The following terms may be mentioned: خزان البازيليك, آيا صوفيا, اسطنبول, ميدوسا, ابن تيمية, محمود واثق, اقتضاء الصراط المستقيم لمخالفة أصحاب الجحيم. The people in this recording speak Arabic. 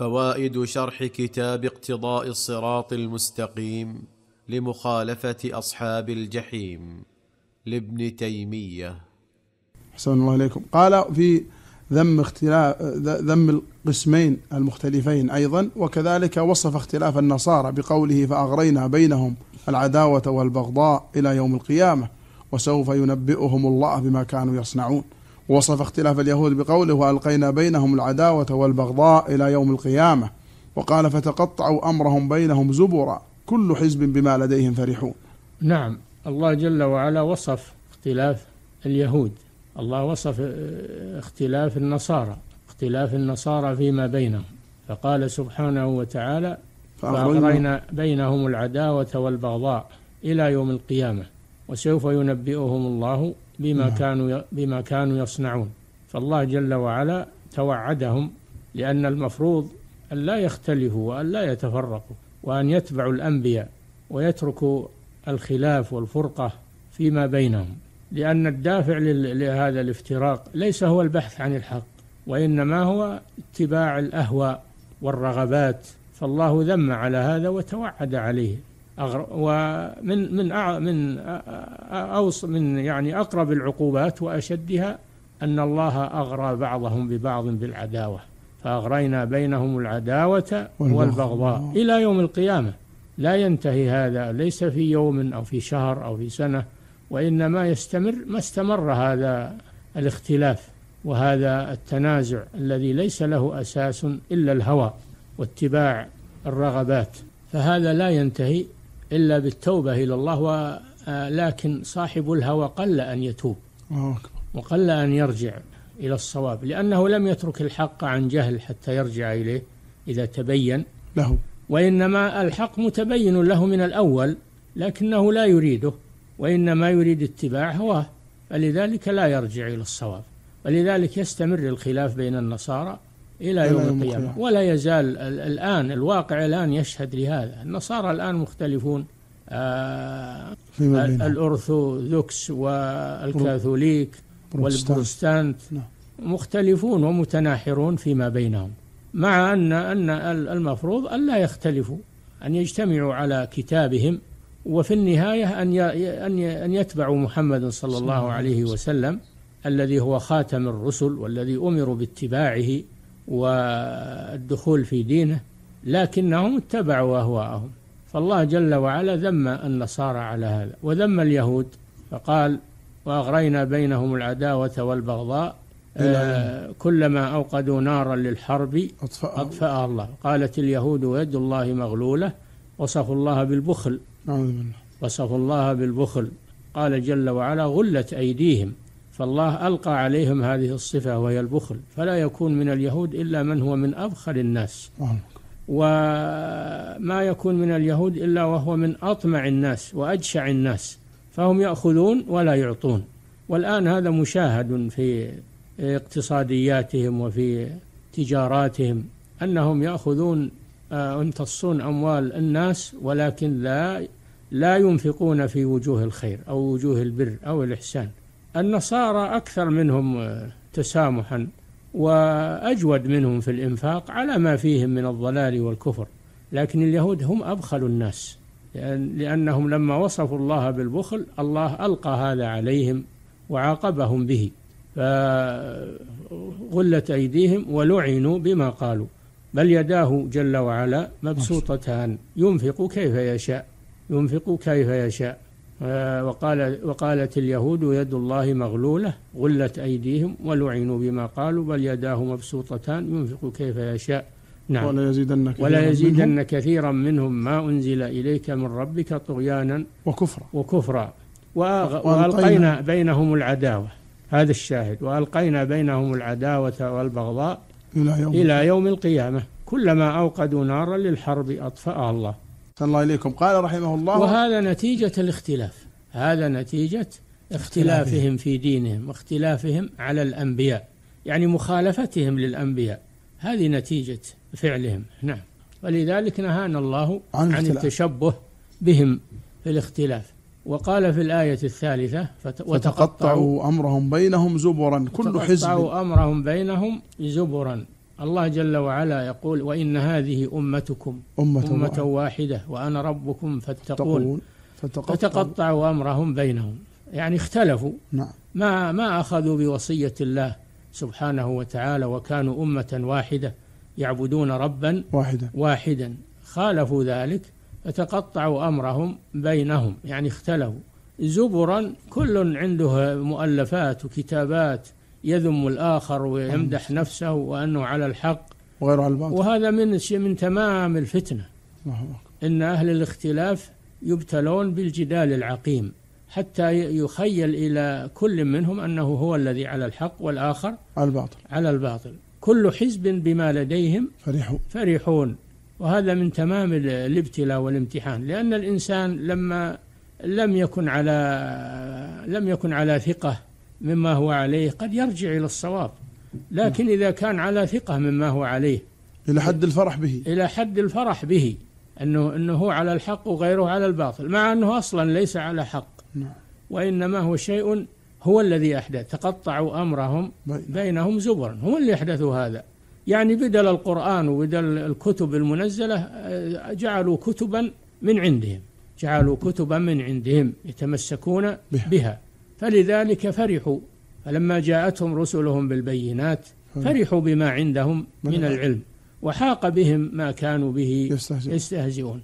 فوائد شرح كتاب اقتضاء الصراط المستقيم لمخالفة أصحاب الجحيم لابن تيمية أحسن الله إليكم. قال في ذم القسمين المختلفين أيضا، وكذلك وصف اختلاف النصارى بقوله فأغرينا بينهم العداوة والبغضاء إلى يوم القيامة وسوف ينبئهم الله بما كانوا يصنعون، ووصف اختلاف اليهود بقوله وألقينا بينهم العداوة والبغضاء إلى يوم القيامة، وقال فتقطعوا أمرهم بينهم زبرا كل حزب بما لديهم فرحون. نعم، الله جل وعلا وصف اختلاف اليهود، الله وصف اختلاف النصارى، اختلاف النصارى فيما بينهم، فقال سبحانه وتعالى فأغرينا بينهم العداوة والبغضاء إلى يوم القيامة وسوف ينبئهم الله بما كانوا يصنعون. فالله جل وعلا توعدهم، لأن المفروض أن لا يختلفوا وأن لا يتفرقوا، وأن يتبعوا الأنبياء ويتركوا الخلاف والفرقة فيما بينهم، لأن الدافع لهذا الافتراق ليس هو البحث عن الحق، وإنما هو اتباع الأهواء والرغبات. فالله ذم على هذا وتوعد عليه، ومن من من أوص من يعني أقرب العقوبات وأشدها أن الله أغرى بعضهم ببعض بالعداوة، فأغرينا بينهم العداوة والبغضاء إلى يوم القيامة. لا ينتهي هذا، ليس في يوم أو في شهر أو في سنة، وإنما يستمر ما استمر هذا الاختلاف وهذا التنازع الذي ليس له أساس إلا الهوى واتباع الرغبات، فهذا لا ينتهي إلا بالتوبة إلى الله، ولكن صاحب الهوى قل أن يتوب وقل أن يرجع إلى الصواب، لأنه لم يترك الحق عن جهل حتى يرجع إليه إذا تبين له، وإنما الحق متبين له من الأول لكنه لا يريده، وإنما يريد اتباع هواه، فلذلك لا يرجع إلى الصواب، ولذلك يستمر الخلاف بين النصارى إلى يوم القيامة. ولا يزال الآن الواقع الآن يشهد لهذا، النصارى الآن مختلفون، الأرثوذكس والكاثوليك والبروتستانت مختلفون ومتناحرون فيما بينهم، مع أن المفروض أن لا يختلفوا، أن يجتمعوا على كتابهم، وفي النهاية أن يتبعوا محمد صلى الله عليه وسلم الذي هو خاتم الرسل والذي أمروا باتباعه والدخول في دينه، لكنهم اتبعوا أهواءهم. فالله جل وعلا ذم النصارى على هذا وذم اليهود، فقال وأغرينا بينهم العداوة والبغضاء كلما أوقدوا نارا للحرب أطفأها الله. قالت اليهود يد الله مغلولة، وصفوا الله بالبخل، وصفوا الله بالبخل، قال جل وعلا غلت أيديهم، فالله ألقى عليهم هذه الصفة وهي البخل، فلا يكون من اليهود إلا من هو من أبخل الناس، وما يكون من اليهود إلا وهو من أطمع الناس وأجشع الناس، فهم يأخذون ولا يعطون. والآن هذا مشاهد في اقتصادياتهم وفي تجاراتهم، أنهم يأخذون يمتصون أموال الناس، ولكن لا ينفقون في وجوه الخير أو وجوه البر أو الإحسان. النصارى أكثر منهم تسامحا وأجود منهم في الإنفاق على ما فيهم من الضلال والكفر، لكن اليهود هم أبخل الناس، لأنهم لما وصفوا الله بالبخل الله ألقى هذا عليهم وعاقبهم به، فغلت أيديهم ولعنوا بما قالوا، بل يداه جل وعلا مبسوطتان ينفق كيف يشاء، ينفق كيف يشاء. وقالت اليهود يد الله مغلولة غلت أيديهم ولعنوا بما قالوا بل يداه مبسوطتان ينفق كيف يشاء. نعم، ولا يزيدن كثيرا منهم ما أنزل إليك من ربك طغيانا وكفرا وألقينا بينهم العداوة، هذا الشاهد، وألقينا بينهم العداوة والبغضاء إلى يوم القيامة كلما أوقدوا نارا للحرب أطفأها الله. الله إليكم. قال رحمه الله وهذا نتيجة الاختلاف، هذا نتيجة اختلافهم في دينهم، اختلافهم على الأنبياء، يعني مخالفتهم للأنبياء، هذه نتيجة فعلهم. نعم، ولذلك نهانا الله عن التشبه بهم في الاختلاف، وقال في الآية الثالثة وتقطعوا أمرهم بينهم زبرا كل حزب، الله جل وعلا يقول وإن هذه أمتكم أمة واحدة وأنا ربكم فاتقون فتقطعوا أمرهم بينهم، يعني اختلفوا، نعم، ما أخذوا بوصية الله سبحانه وتعالى وكانوا أمة واحدة يعبدون ربا واحدا، خالفوا ذلك فتقطعوا أمرهم بينهم، يعني اختلفوا زبرا، كل عنده مؤلفات وكتابات يذم الآخر ويمدح نفسه وأنه على الحق وغيره على الباطل، وهذا من تمام الفتنة. إن أهل الاختلاف يبتلون بالجدال العقيم حتى يخيل إلى كل منهم أنه هو الذي على الحق والآخر على الباطل، كل حزب بما لديهم فرحون، وهذا من تمام الابتلاء والامتحان، لأن الإنسان لما لم يكن على ثقة مما هو عليه قد يرجع إلى الصواب، لكن إذا كان على ثقة مما هو عليه إلى حد الفرح به أنه هو على الحق وغيره على الباطل، مع أنه أصلا ليس على حق، وإنما هو شيء هو الذي أحدث، تقطعوا أمرهم بينهم زبرا، هم اللي أحدثوا هذا، يعني بدل القرآن وبدل الكتب المنزلة جعلوا كتبا من عندهم يتمسكون بها، فلذلك فرحوا، فلما جاءتهم رسلهم بالبينات فرحوا بما عندهم من العلم، وحاق بهم ما كانوا به يستهزئون.